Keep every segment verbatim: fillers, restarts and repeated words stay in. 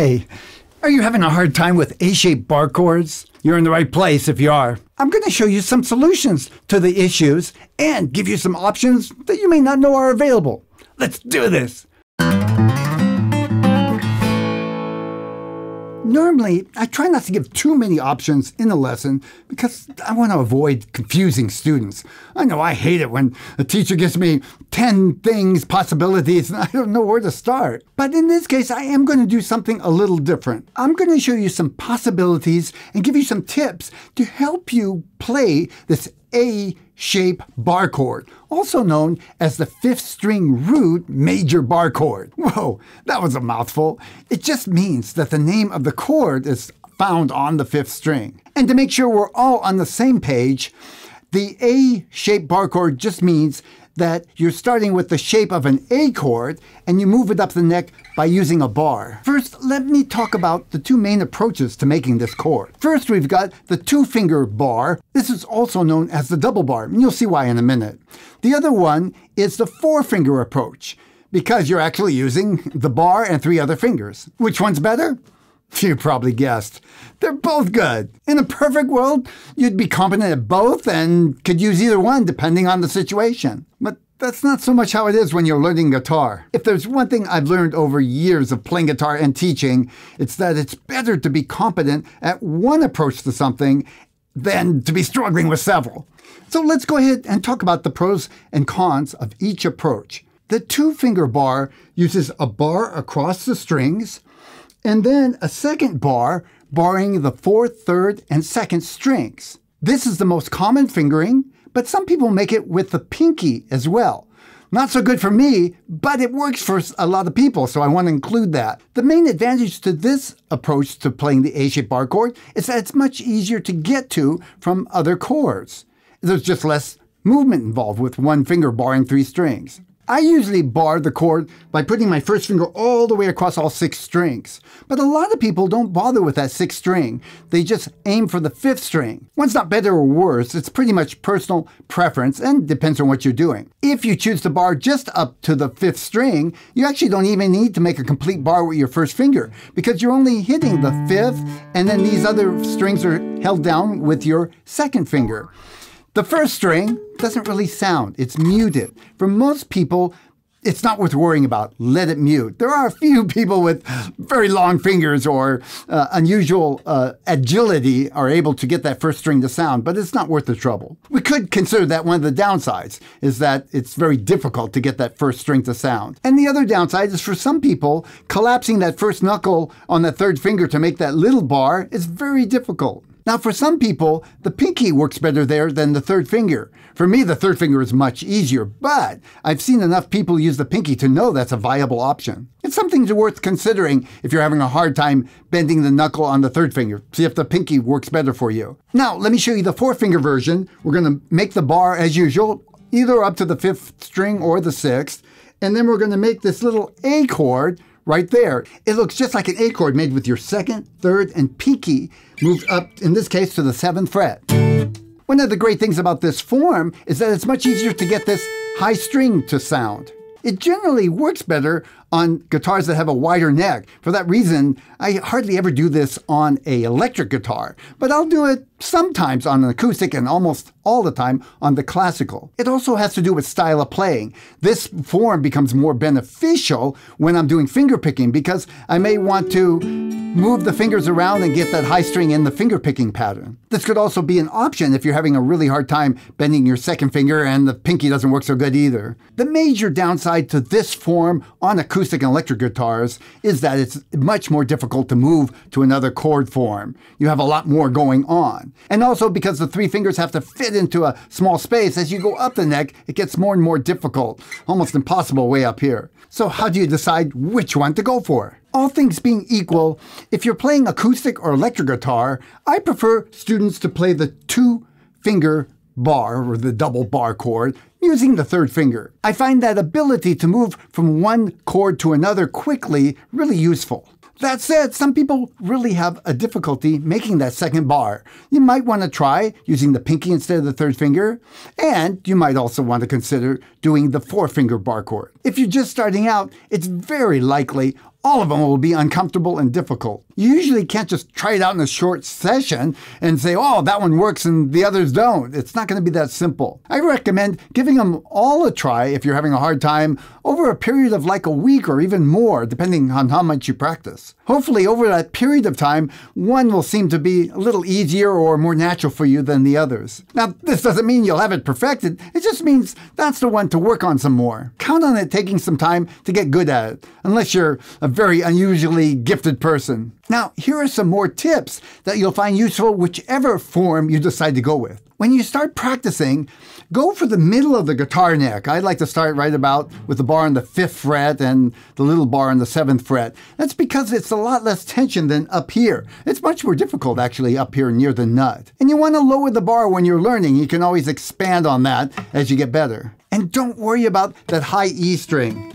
Hey, are you having a hard time with A-shaped bar chords? You're in the right place if you are. I'm going to show you some solutions to the issues and give you some options that you may not know are available. Let's do this! Normally, I try not to give too many options in a lesson because I want to avoid confusing students. I know I hate it when a teacher gives me ten things, possibilities, and I don't know where to start. But in this case, I am going to do something a little different. I'm going to show you some possibilities and give you some tips to help you play this A-shaped bar chord, also known as the fifth string root major bar chord. Whoa, that was a mouthful. It just means that the name of the chord is found on the fifth string. And to make sure we're all on the same page, the A-shaped bar chord just means that you're starting with the shape of an A chord and you move it up the neck by using a bar. First, let me talk about the two main approaches to making this chord. First, we've got the two-finger bar. This is also known as the double bar, and you'll see why in a minute. The other one is the four-finger approach, because you're actually using the bar and three other fingers. Which one's better? You probably guessed. They're both good. In a perfect world, you'd be competent at both and could use either one depending on the situation. But that's not so much how it is when you're learning guitar. If there's one thing I've learned over years of playing guitar and teaching, it's that it's better to be competent at one approach to something than to be struggling with several. So let's go ahead and talk about the pros and cons of each approach. The two-finger bar uses a bar across the strings, and then a second bar barring the fourth, third, and second strings. This is the most common fingering, but some people make it with the pinky as well. Not so good for me, but it works for a lot of people, so I want to include that. The main advantage to this approach to playing the A-shaped bar chord is that it's much easier to get to from other chords. There's just less movement involved with one finger barring three strings. I usually bar the chord by putting my first finger all the way across all six strings. But a lot of people don't bother with that sixth string. They just aim for the fifth string. One's not better or worse. It's pretty much personal preference and depends on what you're doing. If you choose to bar just up to the fifth string, you actually don't even need to make a complete bar with your first finger because you're only hitting the fifth, and then these other strings are held down with your second finger. The first string doesn't really sound. It's muted. For most people, it's not worth worrying about. Let it mute. There are a few people with very long fingers or uh, unusual uh, agility are able to get that first string to sound, but it's not worth the trouble. We could consider that one of the downsides is that it's very difficult to get that first string to sound. And the other downside is for some people, collapsing that first knuckle on the third finger to make that little bar is very difficult. Now, for some people, the pinky works better there than the third finger. For me, the third finger is much easier, but I've seen enough people use the pinky to know that's a viable option. It's something worth considering if you're having a hard time bending the knuckle on the third finger. See if the pinky works better for you. Now, let me show you the four-finger version. We're going to make the bar, as usual, either up to the fifth string or the sixth, and then we're going to make this little A chord right there. It looks just like an A chord made with your second, third, and pinky moved up, in this case, to the seventh fret. One of the great things about this form is that it's much easier to get this high string to sound. It generally works better on guitars that have a wider neck. For that reason, I hardly ever do this on an electric guitar, but I'll do it sometimes on an acoustic and almost all the time on the classical. It also has to do with style of playing. This form becomes more beneficial when I'm doing finger picking because I may want to move the fingers around and get that high string in the finger picking pattern. This could also be an option if you're having a really hard time bending your second finger and the pinky doesn't work so good either. The major downside to this form on acoustic acoustic and electric guitars is that it's much more difficult to move to another chord form. You have a lot more going on. And also because the three fingers have to fit into a small space, as you go up the neck, it gets more and more difficult, almost impossible way up here. So how do you decide which one to go for? All things being equal, if you're playing acoustic or electric guitar, I prefer students to play the two-finger bar or the double bar chord using the third finger. I find that ability to move from one chord to another quickly really useful. That said, some people really have a difficulty making that second bar. You might want to try using the pinky instead of the third finger, and you might also want to consider doing the four-finger bar chord. If you're just starting out, it's very likely all of them will be uncomfortable and difficult. You usually can't just try it out in a short session and say, oh, that one works and the others don't. It's not going to be that simple. I recommend giving them all a try if you're having a hard time over a period of like a week or even more, depending on how much you practice. Hopefully over that period of time, one will seem to be a little easier or more natural for you than the others. Now, this doesn't mean you'll have it perfected. It just means that's the one to work on some more. Count on it taking some time to get good at it, unless you're a very unusually gifted person. Now, here are some more tips that you'll find useful whichever form you decide to go with. When you start practicing, go for the middle of the guitar neck. I like to start right about with the bar on the fifth fret and the little bar on the seventh fret. That's because it's a lot less tension than up here. It's much more difficult actually up here near the nut. And you want to lower the bar when you're learning. You can always expand on that as you get better. And don't worry about that high E string.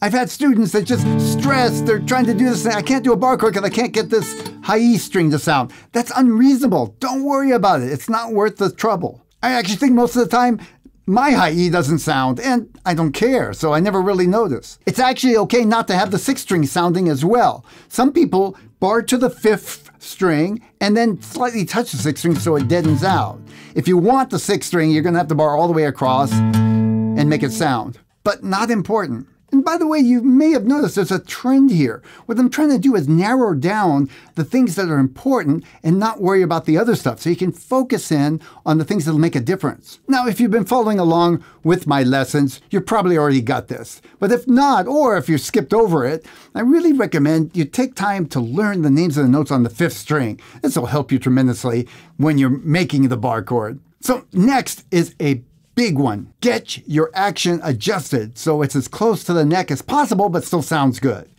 I've had students that just stress, they're trying to do this thing, I can't do a bar chord because I can't get this high E string to sound. That's unreasonable. Don't worry about it. It's not worth the trouble. I actually think most of the time, my high E doesn't sound, and I don't care, so I never really notice. It's actually okay not to have the sixth string sounding as well. Some people bar to the fifth string and then slightly touch the sixth string so it deadens out. If you want the sixth string, you're going to have to bar all the way across and make it sound, but not important. And by the way, you may have noticed there's a trend here. What I'm trying to do is narrow down the things that are important and not worry about the other stuff so you can focus in on the things that will make a difference. Now, if you've been following along with my lessons, you probably already got this. But if not, or if you skipped over it, I really recommend you take time to learn the names of the notes on the fifth string. This will help you tremendously when you're making the bar chord. So next is a big one. Get your action adjusted so it's as close to the neck as possible, but still sounds good.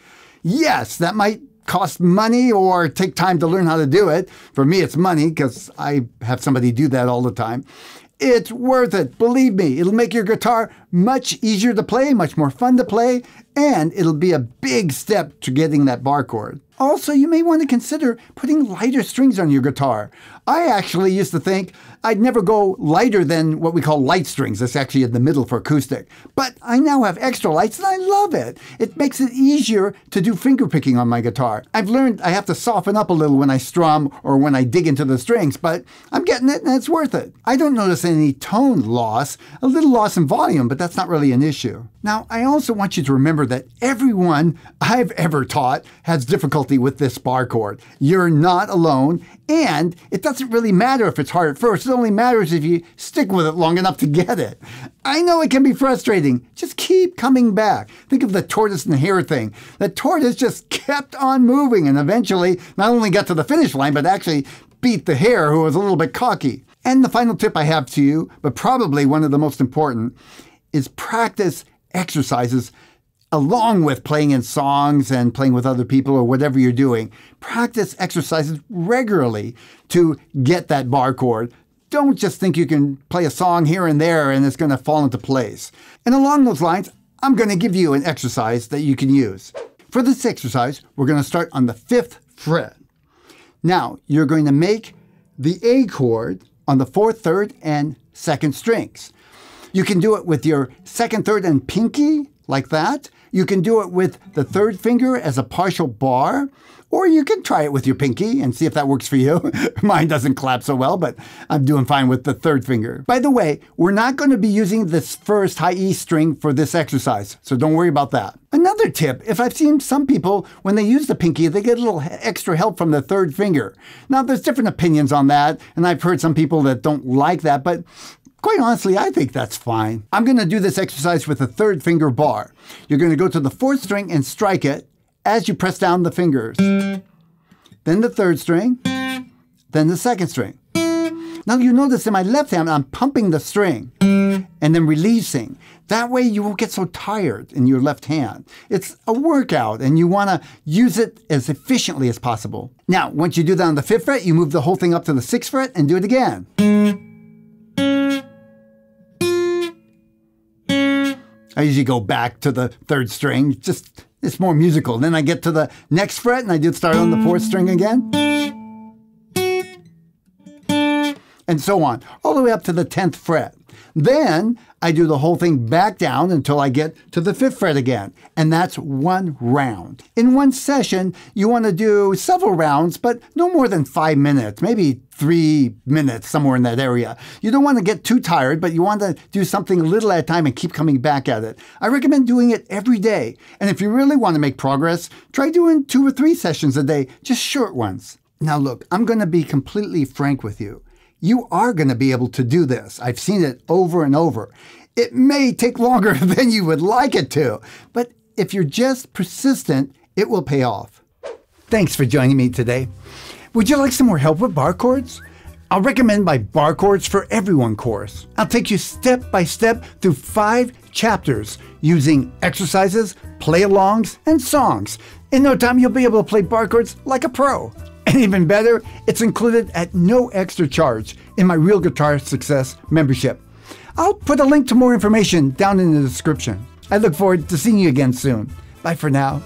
Yes, that might cost money or take time to learn how to do it. For me, it's money because I have somebody do that all the time. It's worth it. Believe me, it'll make your guitar much easier to play, much more fun to play, and it'll be a big step to getting that bar chord. Also, you may want to consider putting lighter strings on your guitar. I actually used to think I'd never go lighter than what we call light strings. That's actually in the middle for acoustic. But I now have extra lights and I love it. It makes it easier to do finger picking on my guitar. I've learned I have to soften up a little when I strum or when I dig into the strings, but I'm getting it and it's worth it. I don't notice any tone loss, a little loss in volume, but that's not really an issue. Now, I also want you to remember that everyone I've ever taught has difficulty with this bar chord. You're not alone, and it doesn't really matter if it's hard at first. It only matters if you stick with it long enough to get it. I know it can be frustrating. Just keep coming back. Think of the tortoise and the hare thing. The tortoise just kept on moving and eventually not only got to the finish line, but actually beat the hare who was a little bit cocky. And the final tip I have to you, but probably one of the most important, is practice exercises along with playing in songs and playing with other people or whatever you're doing. Practice exercises regularly to get that bar chord. Don't just think you can play a song here and there and it's going to fall into place. And along those lines, I'm going to give you an exercise that you can use. For this exercise, we're going to start on the fifth fret. Now, you're going to make the A chord on the fourth, third, and second strings. You can do it with your second, third, and pinky, like that. You can do it with the third finger as a partial bar, or you can try it with your pinky and see if that works for you. Mine doesn't clap so well, but I'm doing fine with the third finger. By the way, we're not going to be using this first high E string for this exercise, so don't worry about that. Another tip, if I've seen some people, when they use the pinky, they get a little extra help from the third finger. Now, there's different opinions on that, and I've heard some people that don't like that, but quite honestly, I think that's fine. I'm going to do this exercise with a third finger bar. You're going to go to the fourth string and strike it as you press down the fingers. Then the third string, then the second string. Now you notice in my left hand, I'm pumping the string and then releasing. That way you won't get so tired in your left hand. It's a workout and you want to use it as efficiently as possible. Now, once you do that on the fifth fret, you move the whole thing up to the sixth fret and do it again. I usually go back to the third string, just it's more musical. Then I get to the next fret and I did start on the fourth string again. And so on, all the way up to the tenth fret. Then I do the whole thing back down until I get to the fifth fret again. And that's one round. In one session, you want to do several rounds, but no more than five minutes, maybe three minutes, somewhere in that area. You don't want to get too tired, but you want to do something little at a time and keep coming back at it. I recommend doing it every day. And if you really want to make progress, try doing two or three sessions a day, just short ones. Now look, I'm going to be completely frank with you. You are going to be able to do this. I've seen it over and over. It may take longer than you would like it to, but if you're just persistent, it will pay off. Thanks for joining me today. Would you like some more help with bar chords? I'll recommend my Bar Chords for Everyone course. I'll take you step by step through five chapters using exercises, play-alongs, and songs. In no time, you'll be able to play bar chords like a pro. And even better, it's included at no extra charge in my Real Guitar Success membership. I'll put a link to more information down in the description. I look forward to seeing you again soon. Bye for now.